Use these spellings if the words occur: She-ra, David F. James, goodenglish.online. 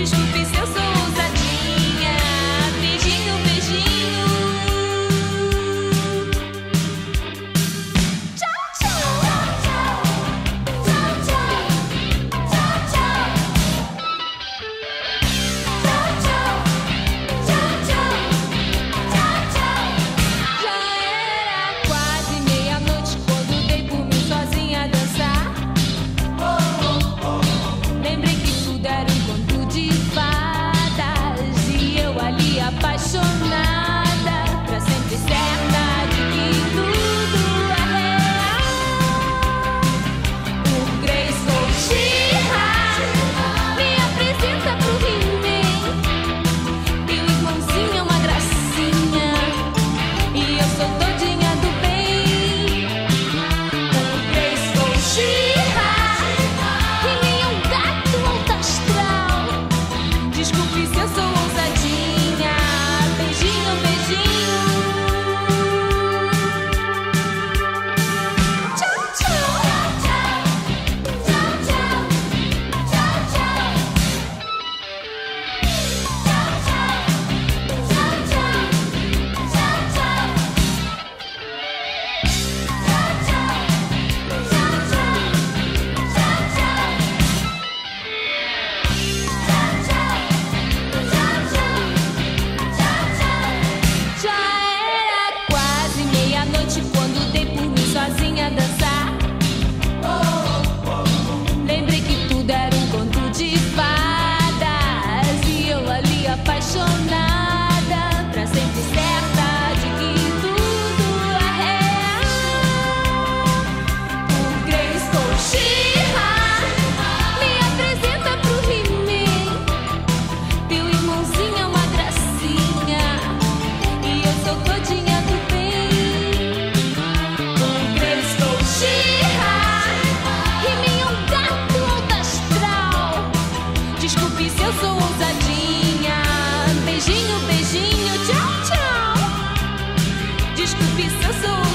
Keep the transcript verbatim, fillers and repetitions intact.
desculpe se eu sou ousadinha. Beijinho, beijinho. Tchau, tchau. Tchau, tchau. Tchau, tchau. Tchau, tchau. Tchau, tchau. Tchau, tchau. Tchau, tchau. Já era quase meia-noite quando dei por mim sozinha a dançar. Oh, oh, oh. Lembrei que tudo era um de fadas e eu ali apaixonada, pra sempre certa de que tudo é real. Por Grace ou She-ra, me apresenta pro He-Man. Meu irmãozinho é uma gracinha e eu sou todinha do bem. Por Grace ou She-ra, que nem um gato alto astral. Desculpe se eu sou ousadinha. Beijinho, beijinho. Tchau, tchau. Tchau, tchau. Tchau, tchau. Tchau, tchau. Tchau, tchau. Tchau, tchau. Tchau, tchau. Tchau, tchau. Quando dei por mim sozinha a dançar, lembrei que tudo era um conto de fadas e eu ali apaixonada, pra sempre certa de que tudo é real. Por Grace ou She-ra, me apresenta pro He-Man. Teu irmãozinho é uma gracinha e eu sou todinha do bem. Desculpe se eu sou ousadinha. Beijinho, beijinho, tchau, tchau. Desculpe se eu sou ousadinha.